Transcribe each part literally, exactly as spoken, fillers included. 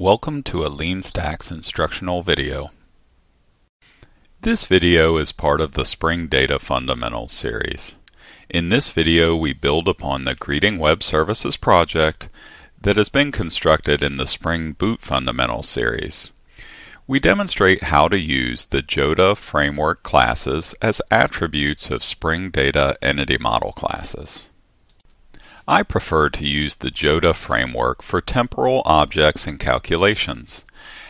Welcome to a LeanStacks instructional video. This video is part of the Spring Data Fundamentals series. In this video, we build upon the Greeting Web Services project that has been constructed in the Spring Boot Fundamentals series. We demonstrate how to use the JODA framework classes as attributes of Spring Data Entity Model classes. I prefer to use the JODA framework for temporal objects and calculations.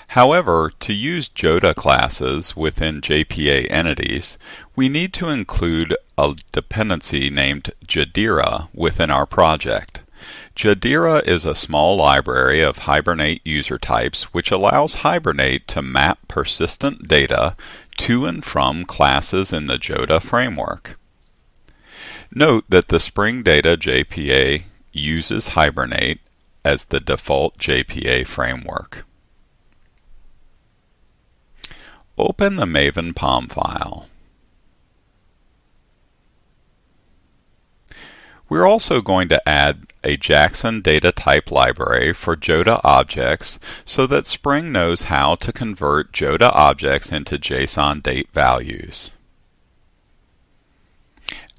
However, to use JODA classes within J P A entities, we need to include a dependency named Jadira within our project. Jadira is a small library of Hibernate user types which allows Hibernate to map persistent data to and from classes in the JODA framework. Note that the Spring Data J P A uses Hibernate as the default J P A framework. Open the Maven P O M file. We're also going to add a Jackson data type library for JODA objects so that Spring knows how to convert JODA objects into JSON date values.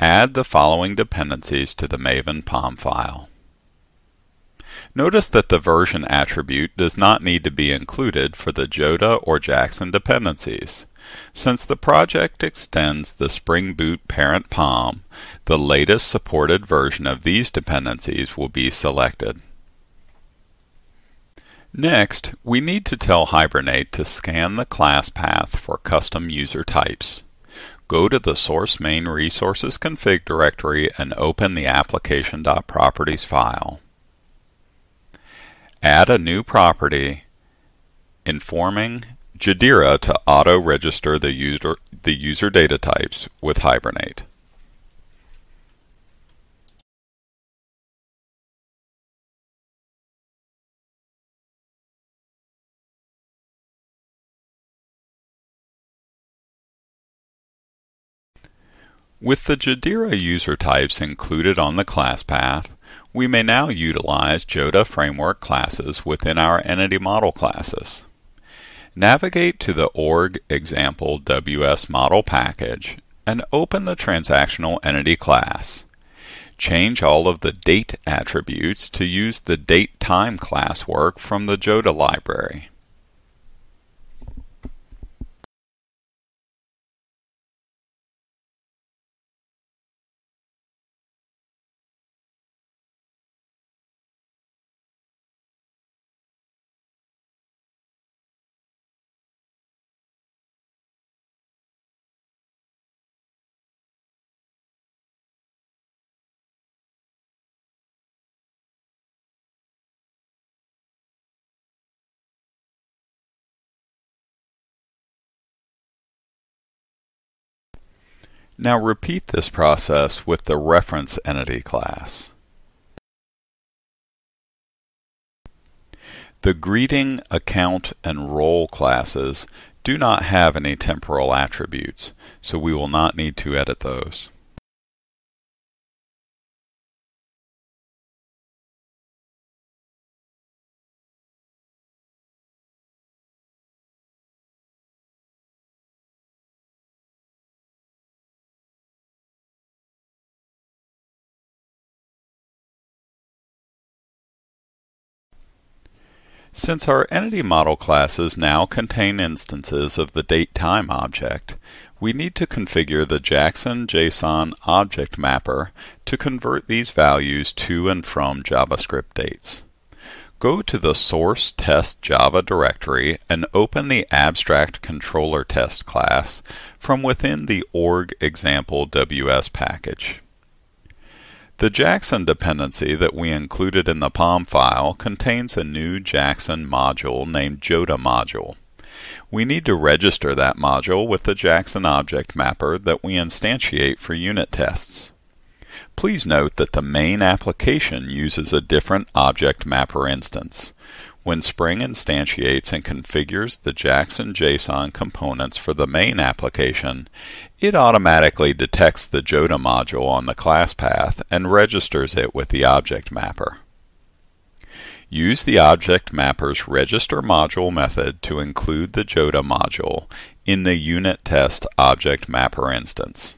Add the following dependencies to the Maven P O M file. Notice that the version attribute does not need to be included for the JODA or Jackson dependencies. Since the project extends the Spring Boot parent P O M, the latest supported version of these dependencies will be selected. Next, we need to tell Hibernate to scan the class path for custom user types. Go to the source main resources config directory and open the application.properties file. Add a new property informing Jadira to auto-register the user, the user data types with Hibernate. With the Jadira user types included on the class path, we may now utilize JODA framework classes within our entity model classes. Navigate to the org.example.ws.model package and open the transactional entity class. Change all of the date attributes to use the DateTime classwork from the JODA library. Now repeat this process with the Reference Entity class. The Greeting, Account, and Role classes do not have any temporal attributes, so we will not need to edit those. Since our entity model classes now contain instances of the DateTime object, we need to configure the Jackson JSON object mapper to convert these values to and from JavaScript dates. Go to the Source Test Java directory and open the AbstractControllerTest class from within the org.example.ws package. The Jackson dependency that we included in the P O M file contains a new Jackson module named JodaModule. We need to register that module with the Jackson object mapper that we instantiate for unit tests. Please note that the main application uses a different object mapper instance. When Spring instantiates and configures the Jackson JSON components for the main application, it automatically detects the JODA module on the class path and registers it with the object mapper. Use the object mapper's register module method to include the JODA module in the unit test object mapper instance.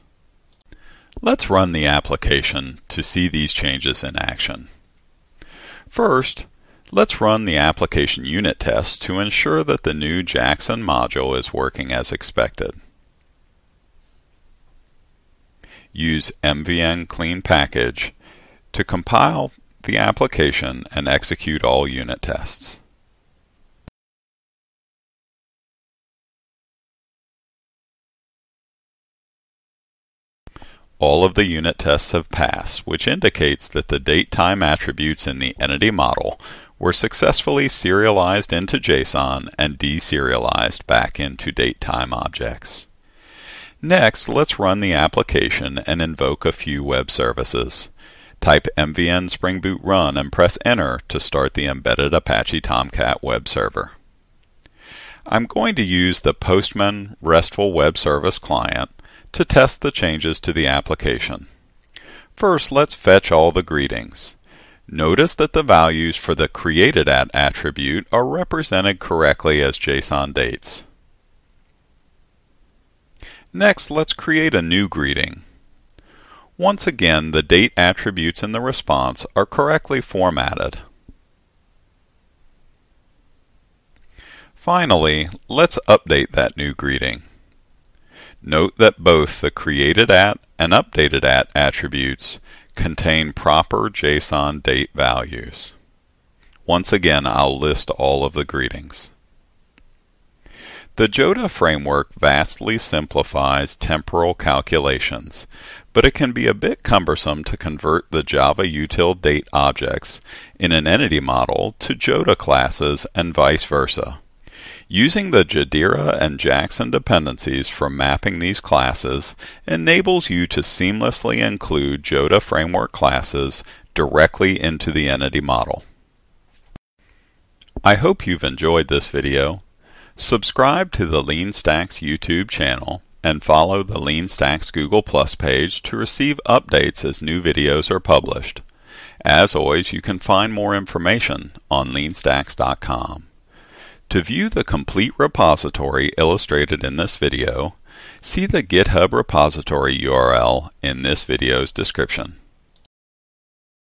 Let's run the application to see these changes in action. First, let's run the application unit tests to ensure that the new Jackson module is working as expected. Use M V N clean package to compile the application and execute all unit tests. All of the unit tests have passed, which indicates that the date-time attributes in the entity model were successfully serialized into JSON and deserialized back into date-time objects. Next, let's run the application and invoke a few web services. Type M V N Spring Boot Run and press Enter to start the embedded Apache Tomcat web server. I'm going to use the Postman RESTful Web Service client to test the changes to the application. First, let's fetch all the greetings. Notice that the values for the createdAt attribute are represented correctly as JSON dates. Next, let's create a new greeting. Once again, the date attributes in the response are correctly formatted. Finally, let's update that new greeting. Note that both the createdAt and updatedAt attributes contain proper JSON date values. Once again, I'll list all of the greetings. The JODA framework vastly simplifies temporal calculations, but it can be a bit cumbersome to convert the Java util date objects in an entity model to JODA classes and vice versa. Using the Jadira and Jackson dependencies for mapping these classes enables you to seamlessly include JODA framework classes directly into the entity model. I hope you've enjoyed this video. Subscribe to the LeanStacks YouTube channel and follow the LeanStacks Google Plus page to receive updates as new videos are published. As always, you can find more information on Lean Stacks dot com. To view the complete repository illustrated in this video, see the GitHub repository U R L in this video's description.